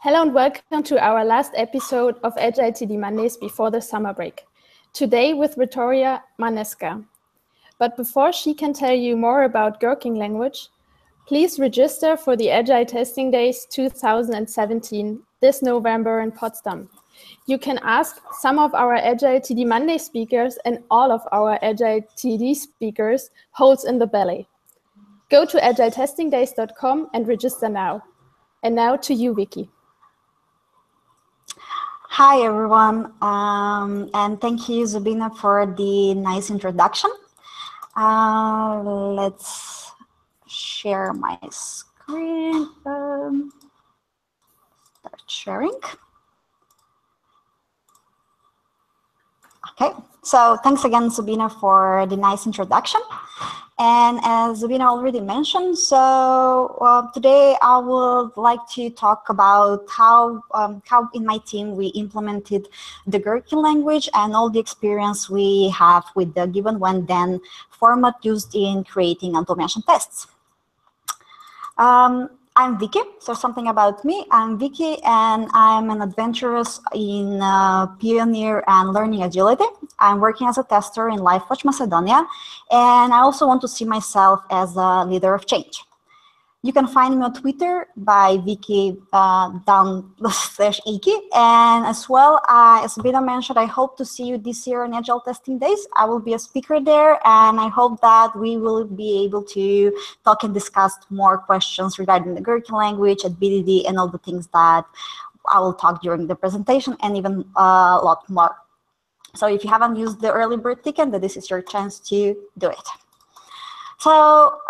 Hello and welcome to our last episode of Agile TD Mondays before the summer break. Today with Viktorija Manevska. But before she can tell you more about Gherkin language, please register for the Agile Testing Days 2017 this November in Potsdam. You can ask some of our Agile TD Monday speakers and all of our Agile TD speakers holes in the belly. Go to agiletestingdays.com and register now. And now to you, Vicky. Hi, everyone, and thank you, Zubina, for the nice introduction. Let's share my screen. Start sharing. Okay, so thanks again, Zubina, for the nice introduction. And as Zubina already mentioned, so today I would like to talk about how in my team we implemented the Gherkin language and all the experience we have with the Given When Then format used in creating automation tests. I'm Vicky, so something about me. I'm Vicky, and I'm an adventurous in pioneer and learning agility. I'm working as a tester in LifeWatch Macedonia, and I also want to see myself as a leader of change. You can find me on Twitter by Vicky _Iki, and as well, as Zubina mentioned, I hope to see you this year on Agile Testing Days. I will be a speaker there, and I hope that we will be able to talk and discuss more questions regarding the Gherkin language at BDD and all the things that I will talk during the presentation, and even a lot more. So if you haven't used the early bird ticket, then this is your chance to do it. So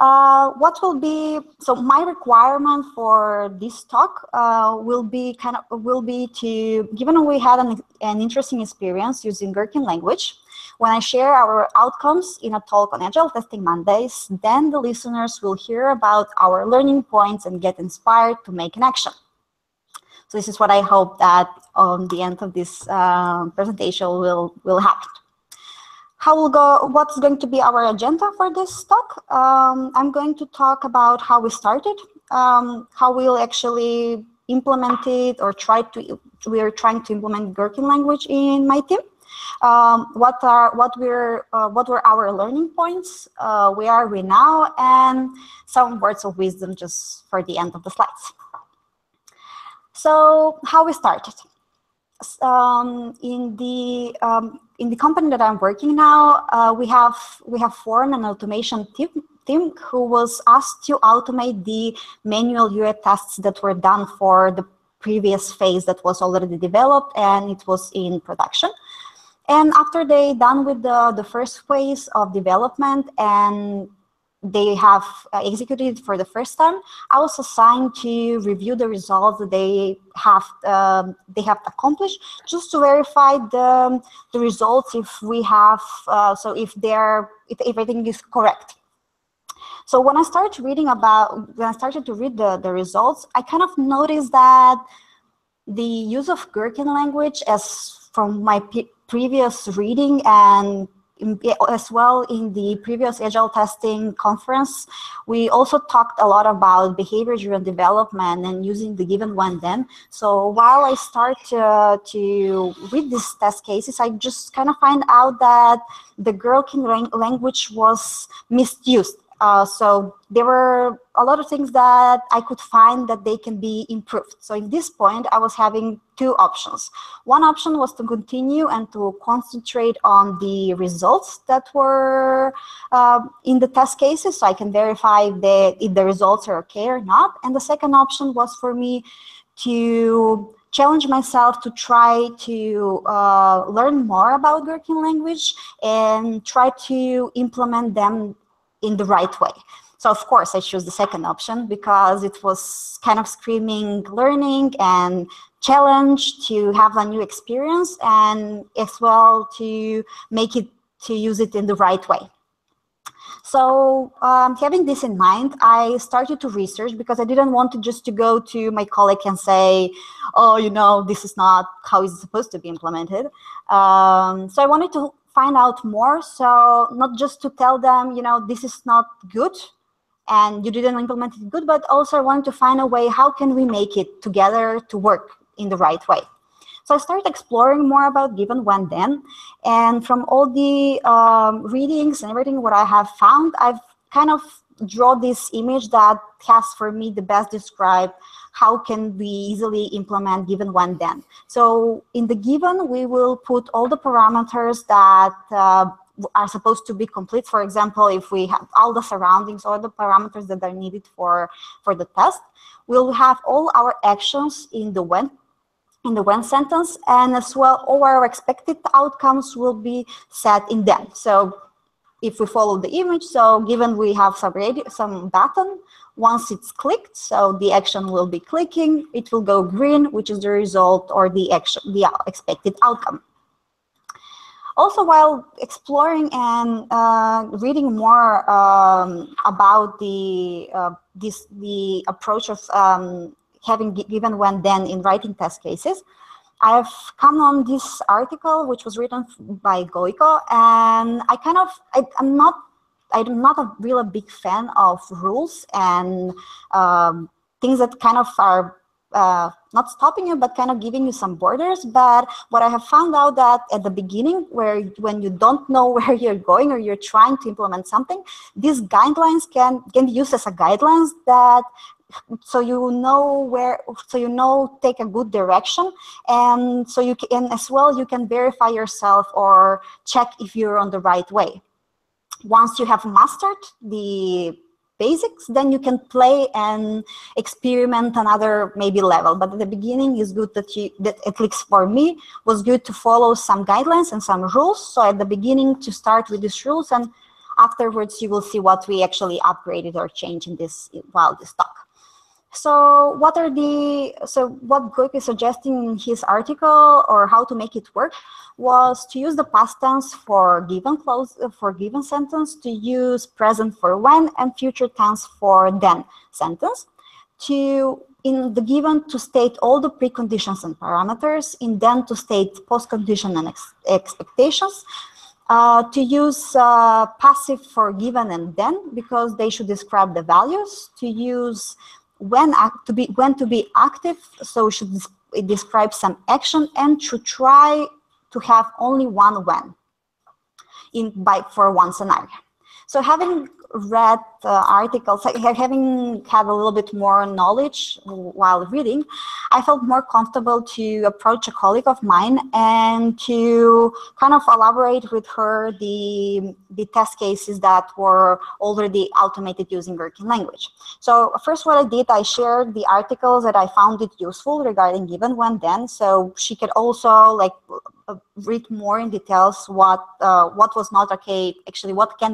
my requirement for this talk will be to, given we had an interesting experience using Gherkin language, when I share our outcomes in a talk on Agile Testing Mondays, then the listeners will hear about our learning points and get inspired to make an action. So this is what I hope that on the end of this presentation will happen. What's going to be our agenda for this talk? I'm going to talk about how we started, how we'll actually implement it, or we're trying to implement Gherkin language in my team. What were our learning points? Where are we now? And some words of wisdom just for the end of the slides. So how we started. In the company that I'm working now, we have formed an automation team who was asked to automate the manual UA tests that were done for the previous phase that was already developed and it was in production. And after they done with the first phase of development and they have executed it for the first time, I was assigned to review the results that they have accomplished, just to verify the results if we have if everything is correct. So when I started to read the results, I kind of noticed that the use of Gherkin language, as from my previous reading and as well, in the previous Agile Testing Conference, we also talked a lot about behavior-driven development and using the Given When Then. So while I start to read these test cases, I just kind of find out that the Gherkin language was misused. So there were a lot of things that I could find that they can be improved. So in this point, I was having two options. One option was to continue and to concentrate on the results that were in the test cases, so I can verify if the results are okay or not. And the second option was for me to challenge myself to try to learn more about Gherkin language and try to implement them in the right way. So of course I chose the second option because it was kind of screaming learning and challenge to have a new experience, and as well to use it in the right way. So having this in mind, I started to research because I didn't want to just to go to my colleague and say, oh, you know, this is not how it's supposed to be implemented. So I wanted to find out more, so not just to tell them, you know, this is not good and you didn't implement it good, but also I wanted to find a way, how can we make it together to work in the right way? So I started exploring more about Given When Then, and from all the readings and everything what I have found, I've kind of drawn this image that has for me the best described how can we easily implement Given When Then. So in the given, we will put all the parameters that are supposed to be complete. For example, if we have all the surroundings, all the parameters that are needed for the test, we'll have all our actions in the when. In the when sentence, and as well all our expected outcomes will be set in them. So if we follow the image, so given we have some button, once it's clicked, so the action will be clicking, it will go green, which is the result or the action, the expected outcome. Also, while exploring and reading more about the approach of having Given When Then in writing test cases, I've come on this article which was written by Gojko, and I kind of, I'm not a real big fan of rules and things that kind of are not stopping you, but kind of giving you some borders. But what I have found out that at the beginning, when you don't know where you're going or you're trying to implement something, these guidelines can be used as a guidelines that, so you know where, so you know, take a good direction, and so you can as well, you can verify yourself or check if you're on the right way. Once you have mastered the basics, then you can play and experiment another maybe level. But at the beginning, it's good that you, that at least for me, was good to follow some guidelines and some rules. So at the beginning, to start with these rules, and afterwards you will see what we actually upgraded or changed in this while this talk. So what are the, so what Gojko is suggesting in his article, or how to make it work, was to use the past tense for given sentence, to use present for when, and future tense for then sentence. To, in the given, to state all the preconditions and parameters, in then to state postcondition and expectations. To use passive for given and then, because they should describe the values. To use when to be active, so we should describe some action, and to try to have only one when in for one scenario. So having read articles, having had a little bit more knowledge while reading, I felt more comfortable to approach a colleague of mine and to kind of elaborate with her the test cases that were already automated using Gherkin language. So first what I did, I shared the articles that I found it useful regarding Given When Then, so she could also like read more in details what was not okay, actually what we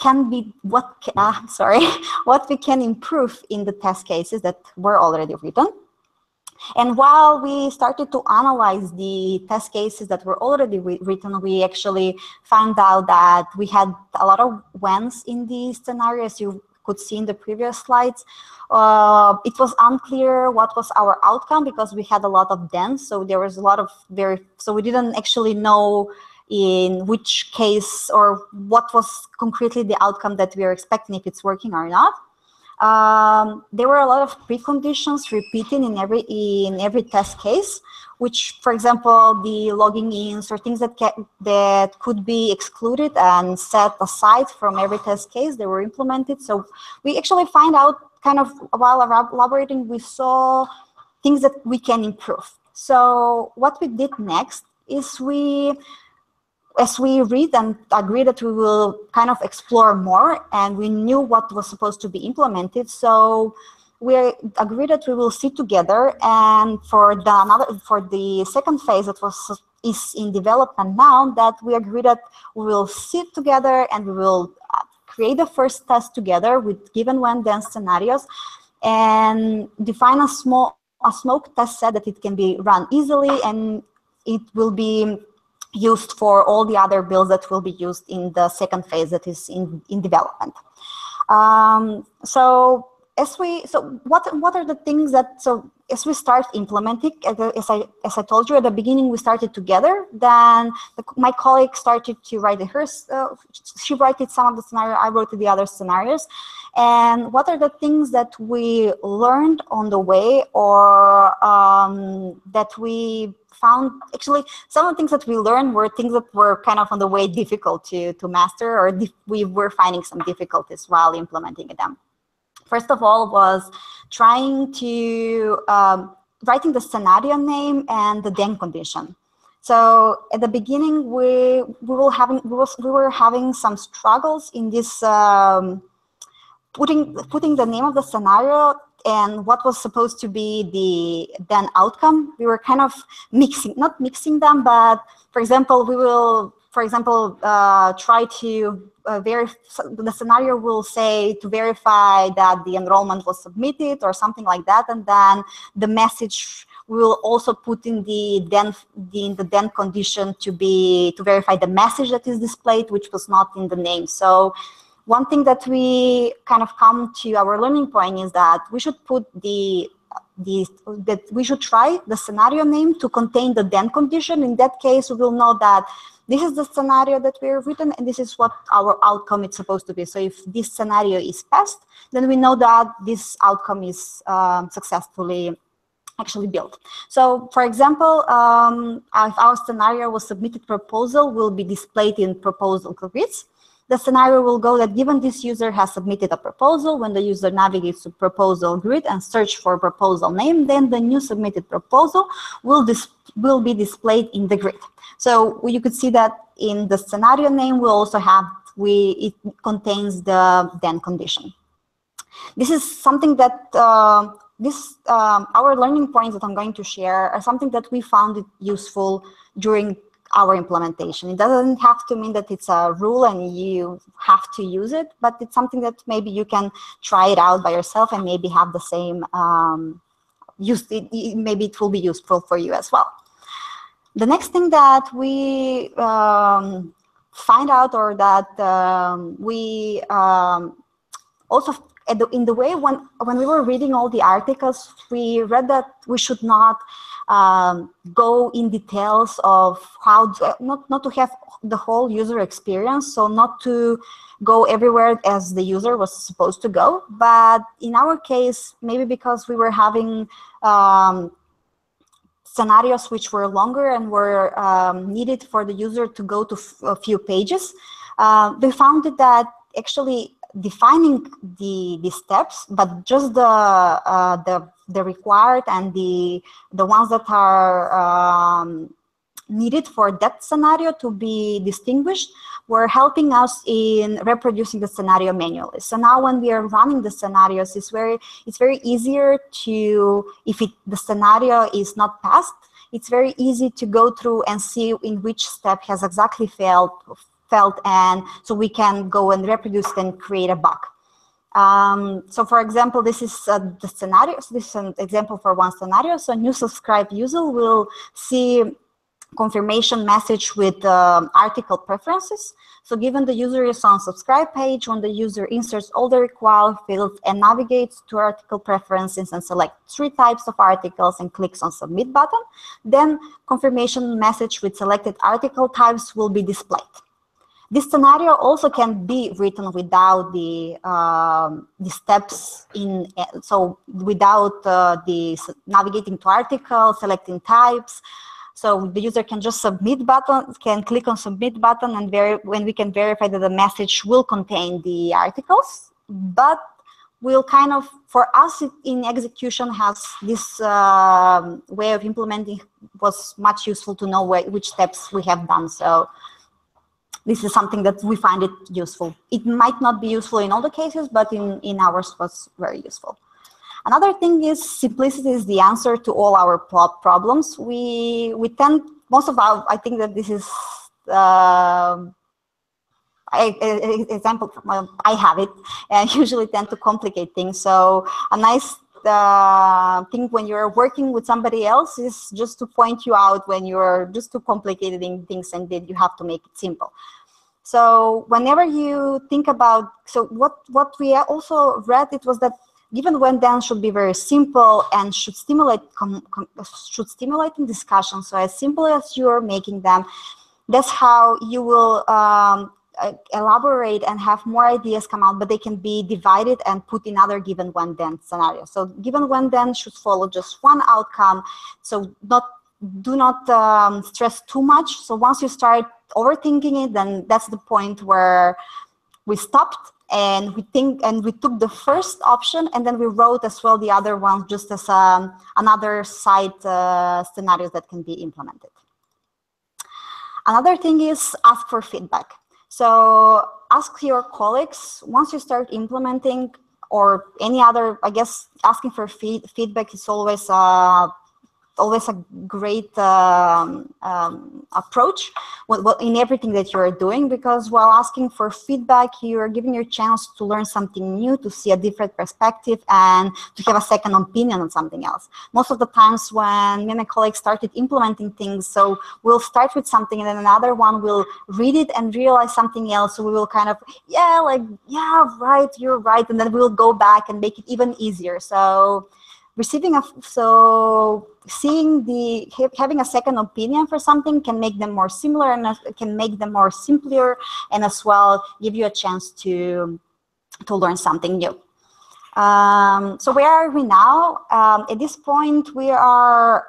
can improve in the test cases that were already written. And while we started to analyze the test cases that were already written, we actually found out that we had a lot of whens in these scenarios. You could see in the previous slides. It was unclear what was our outcome because we had a lot of thens, so there was a lot of so we didn't actually know in which case or what was concretely the outcome that we are expecting, if it's working or not. There were a lot of preconditions repeating in every test case, which, for example, the logging ins or things that could be excluded and set aside from every test case, they were implemented. So we actually find out, kind of while elaborating, we saw things that we can improve. So what we did next is we, as we read and agree that we will kind of explore more, and we knew what was supposed to be implemented, so we agreed that we will sit together, and for the second phase that is in development now, that we agreed that we will sit together and we will create the first test together with Given When Then scenarios and define a smoke test set that it can be run easily, and it will be used for all the other builds that will be used in the second phase that is in development. So as we, so what are the things that, so as we start implementing, as I told you at the beginning, we started together, then my colleague started to write hers, she wrote some of the scenario, I wrote the other scenarios, and what are the things that we learned on the way, or that we found, actually, some of the things that we learned were things that were kind of on the way difficult to master, or we were finding some difficulties while implementing them. First of all was trying to writing the scenario name and the then condition. So at the beginning we were having some struggles in this putting the name of the scenario and what was supposed to be the then outcome. We were kind of not mixing them, but for example we will, for example, try to verify, the scenario will say to verify that the enrollment was submitted or something like that, and then the message will also put in the then condition to verify the message that is displayed, which was not in the name. So one thing that we kind of come to our learning point is that we should put try the scenario name to contain the then condition. In that case, we will know that this is the scenario that we have written, and this is what our outcome is supposed to be. So if this scenario is passed, then we know that this outcome is successfully actually built. So for example, if our scenario was submitted, proposal will be displayed in proposal grids. The scenario will go that given this user has submitted a proposal, when the user navigates to proposal grid and search for proposal name, then the new submitted proposal will be displayed in the grid. So you could see that in the scenario name, we also have, it contains the then condition. This is something that our learning points that I'm going to share are something that we found it useful during our implementation. It doesn't have to mean that it's a rule and you have to use it, but it's something that maybe you can try it out by yourself and maybe have the same maybe it will be useful for you as well. The next thing that we find out, or that we also in the way when we were reading all the articles, we read that we should not go in details of how to, not to have the whole user experience, so not to go everywhere as the user was supposed to go. But in our case, maybe because we were having scenarios which were longer and were needed for the user to go to a few pages, we found that actually defining the steps, but just the required and the ones that are needed for that scenario to be distinguished were helping us in reproducing the scenario manually. So now when we are running the scenarios, it's very easier to, if the scenario is not passed, it's very easy to go through and see in which step has exactly failed, and so we can go and reproduce and create a bug. So for example, this is the scenario. So this is an example for one scenario. So a new subscribed user will see confirmation message with article preferences. So given the user is on subscribe page, when the user inserts all the required fields and navigates to article preferences and selects 3 types of articles and clicks on submit button, then confirmation message with selected article types will be displayed. This scenario also can be written without the steps in, so without the navigating to article, selecting types. So the user can just submit button, can click on submit button, and when we can verify that the message will contain the articles, but will kind of, for us in execution, has this way of implementing was much useful to know which steps we have done. So this is something that we find it useful. It might not be useful in all the cases, but in ours was very useful. Another thing is simplicity is the answer to all our problems. We tend, most of our, I think that this is an example, I have it, and I usually tend to complicate things. So a nice thing when you're working with somebody else is just to point you out when you're just too complicating things, and then you have to make it simple. So whenever you think about, so what we also read, it was that Given When Then should be very simple and should stimulate discussion. So as simple as you're making them, that's how you will elaborate and have more ideas come out, but they can be divided and put in other Given When Then scenarios. So Given When Then should follow just one outcome. So do not stress too much. So once you start overthinking it, then that's the point where we stopped and we took the first option, and then we wrote as well the other ones just as another side scenarios that can be implemented. Another thing is ask for feedback. So ask your colleagues once you start implementing, or any other, I guess asking for feedback is always a great approach in everything that you're doing, because while asking for feedback, you're giving your chance to learn something new, to see a different perspective, and to have a second opinion on something else. Most of the times when me and my colleagues started implementing things, so we'll start with something and then another one will read it and realize something else. So we will kind of, yeah, right, you're right, and then we'll go back and make it even easier. So having a second opinion for something can make them more similar and can make them more simpler, and as well give you a chance to learn something new. So where are we now? At this point, we are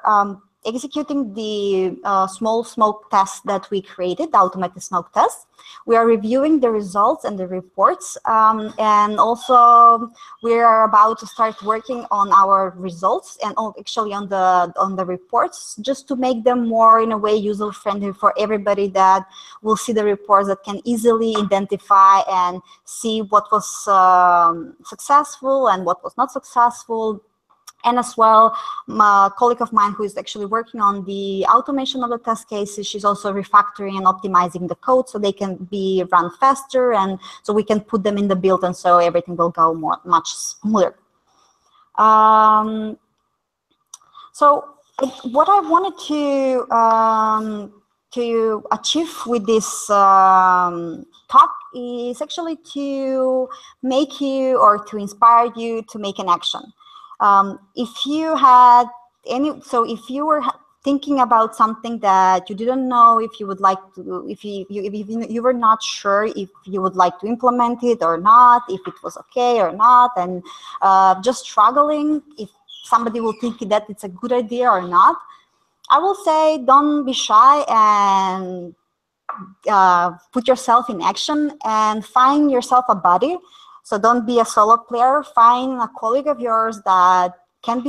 executing the small smoke test that we created, the automated smoke test. We are reviewing the results and the reports, and also we are about to start working on our results and actually on the reports, just to make them more in a way user friendly for everybody that will see the reports, that can easily identify and see what was successful and what was not successful. And as well, a colleague of mine who is actually working on the automation of the test cases, she's also refactoring and optimizing the code so they can be run faster, and so we can put them in the build, and so everything will go much smoother. So what I wanted to achieve with this talk is actually to make you, or to inspire you to make an action. If you were thinking about something that you didn't know, if you would like to, if you were not sure if you would like to implement it or not, if it was okay or not, and just struggling, if somebody will think that it's a good idea or not, I will say don't be shy and put yourself in action and find yourself a buddy. So don't be a solo player. Find a colleague of yours that can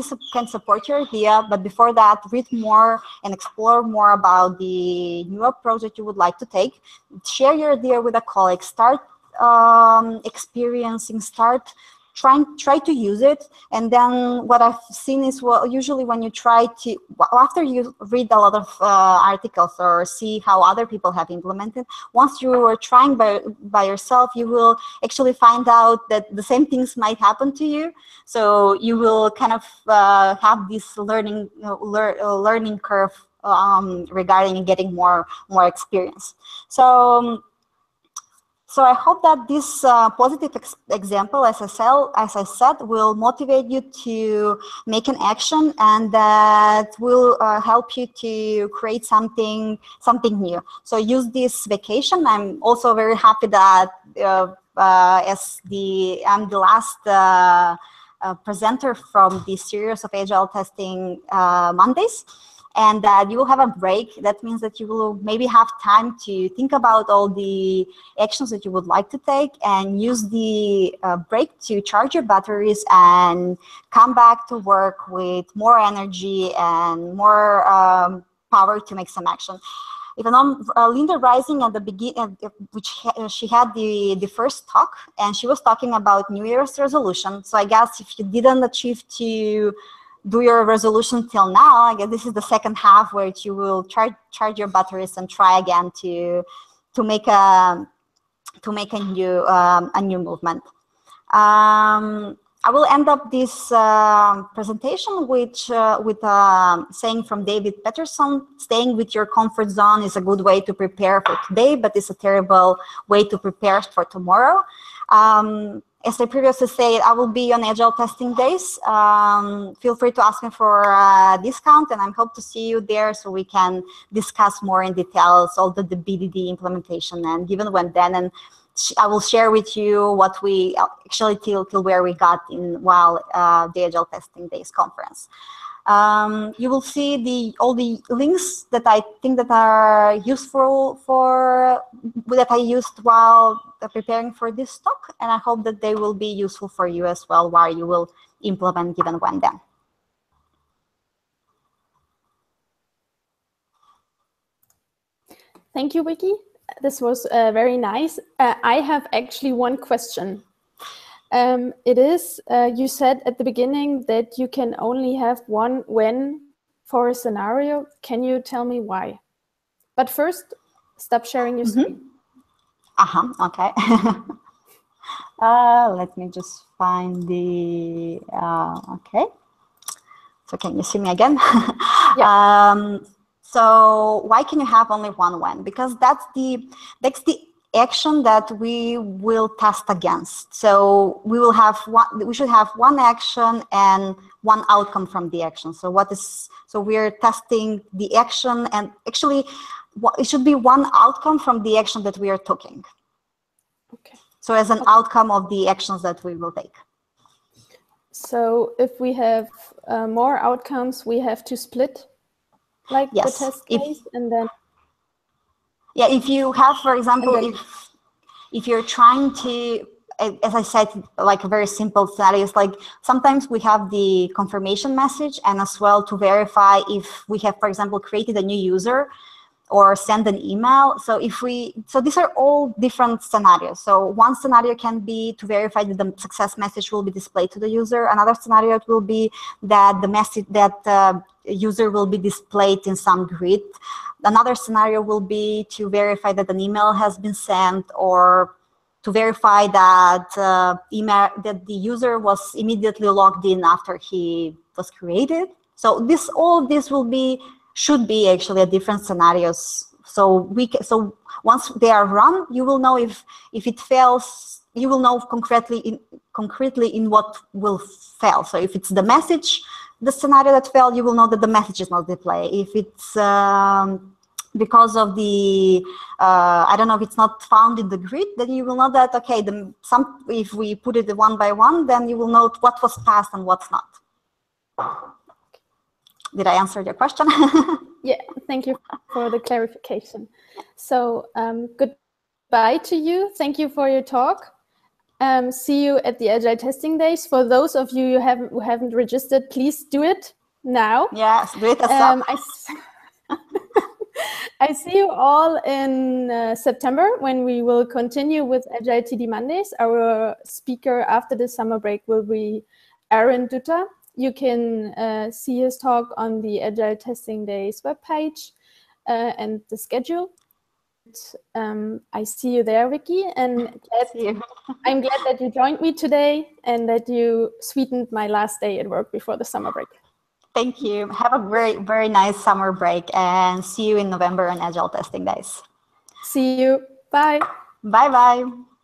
support your idea. But before that, read more and explore more about the new approach that you would like to take. Share your idea with a colleague. Start experiencing. Start try to use it. And then what I've seen is, well, usually when you try to, after you read a lot of articles or see how other people have implemented, once you are trying by yourself, you will actually find out that the same things might happen to you. So you will kind of have this learning curve regarding getting more experience. So I hope that this positive example, as I said, will motivate you to make an action, and that will help you to create something new. So use this vacation. I'm also very happy that I'm the last presenter from the series of Agile Testing Mondays. And that you will have a break. That means that you will maybe have time to think about all the actions that you would like to take, and use the break to charge your batteries and come back to work with more energy and more power to make some action. Even on Linda Rising at the beginning, which she had the first talk, and she was talking about New Year's resolution. So I guess if you didn't achieve to do your resolution till now, I guess this is the second half where you will charge your batteries and try again to make a new movement. I will end up this presentation with a saying from David Peterson: "Staying with your comfort zone is a good way to prepare for today, but it's a terrible way to prepare for tomorrow." As I previously said, I will be on Agile Testing Days. Feel free to ask me for a discount, and I hope to see you there so we can discuss more in details all the BDD implementation and Given When Then, and I will share with you what we actually till where we got in while the Agile Testing Days conference. You will see all the links that I think that are useful for that I used while preparing for this talk, and I hope that they will be useful for you as well while you will implement Given When Then. Thank you, Vicky. This was very nice. I have actually one question. It is, you said at the beginning that you can only have one when for a scenario. Can you tell me why? But first, stop sharing your screen. Okay. Let me just find the, okay. So can you see me again? Yeah. So why can you have only one when? Because that's the action that we will test against. So we will have one. We should have one action and one outcome from the action. So we're testing the action, and actually, it should be one outcome from the action that we are taking. Okay. So as an outcome of the actions that we will take. So if we have more outcomes, we have to split, like yes, the test case, and then. Yeah, if you have, for example, if you're trying to, as I said, like a very simple scenario, like sometimes we have the confirmation message and as well to verify if we have, for example, created a new user or send an email. So so these are all different scenarios. So one scenario can be to verify that the success message will be displayed to the user. Another scenario will be that the message that user will be displayed in some grid. Another scenario will be to verify that an email has been sent, or to verify that that the user was immediately logged in after he was created. So all this should be actually a different scenarios. So so once they are run, you will know if it fails. You will know concretely in what will fail. So if it's the message, the scenario that failed, you will know that the message is not displayed. If it's because of the, I don't know, if it's not found in the grid, then you will know that, okay, if we put it one by one, then you will know what was passed and what's not. Did I answer your question? Yeah, thank you for the clarification. So goodbye to you. Thank you for your talk. See you at the Agile Testing Days. For those of you who haven't registered, please do it now. Yes, do it as well. I see you all in September, when we will continue with Agile TD Mondays. Our speaker after the summer break will be Aaron Dutta. You can see his talk on the Agile Testing Days webpage and the schedule. I see you there, Vicky, and I'm glad that you joined me today and that you sweetened my last day at work before the summer break. Thank you. Have a very, very nice summer break, and see you in November on Agile Testing Days. See you. Bye. Bye-bye.